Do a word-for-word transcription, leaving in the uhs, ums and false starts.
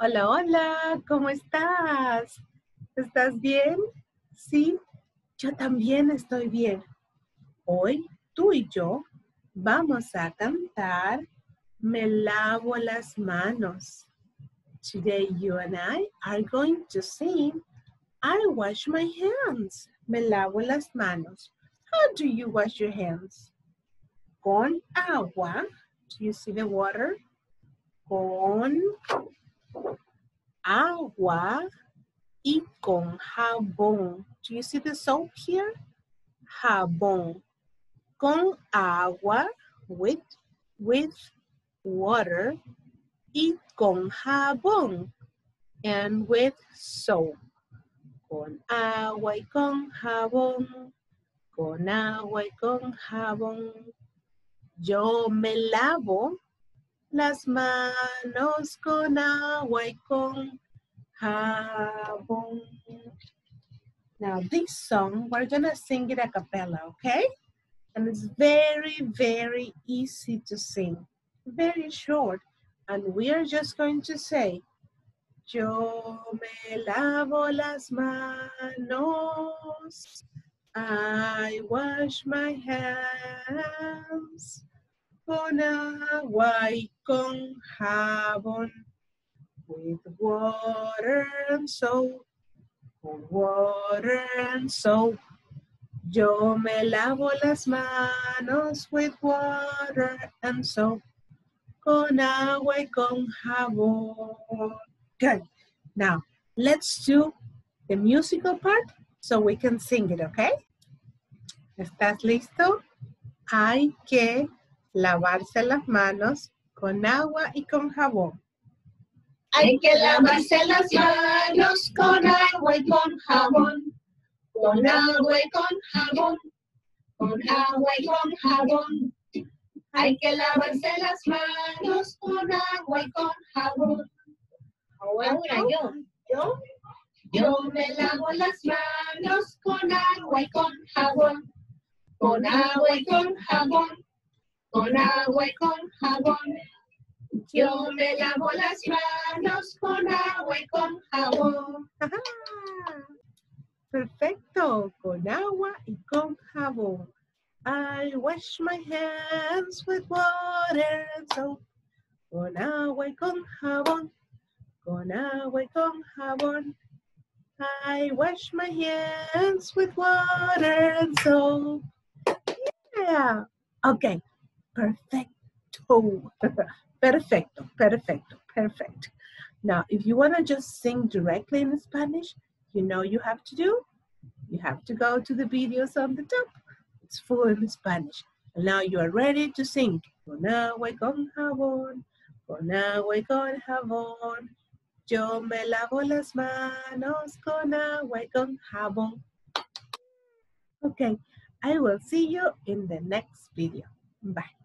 Hola, hola, ¿cómo estás? ¿Estás bien? Sí, yo también estoy bien. Hoy tú y yo vamos a cantar Me Lavo las Manos. Today you and I are going to sing I wash my hands. Me lavo las manos. How do you wash your hands? Con agua. Do you see the water? Con agua y con jabón. Do you see the soap here? Jabón. Con agua, with, with water, y con jabón, and with soap. Con agua y con jabón, con agua y con jabón. Yo me lavo las manos con agua y con jabón. Now this song, we're gonna sing it a cappella, okay? And it's very, very easy to sing. Very short. And we are just going to say, yo me lavo las manos. I wash my hands. Con agua y con jabón. With water and soap. With water and soap. Yo me lavo las manos with water and soap. Con agua y con jabón. Good. Now, let's do the musical part so we can sing it, okay? ¿Estás listo? Hay que lavarse las manos con agua y con jabón. Hay que lavarse las manos con agua y con jabón. Con agua y con jabón, con agua y con jabón. Hay que lavarse las manos con agua y con jabón. Ahora yo, yo, yo me lavo las manos con agua y con jabón. Con agua y con jabón, con agua y con jabón. Yo me lavo las manos con agua y con jabón. Ajá. Perfecto, con agua y con jabón. I wash my hands with water and soap. Con agua y con jabón. Con agua y con jabón. I wash my hands with water and soap. Yeah. Okay. Perfecto. Perfecto. Perfecto. Perfect. Now, if you want to just sing directly in Spanish, you know you have to do? You have to go to the videos on the top. It's full in Spanish. And now you are ready to sing. Con agua y con jabón, con agua y con jabón. Yo me lavo las manos con agua y con jabón. Okay, I will see you in the next video. Bye.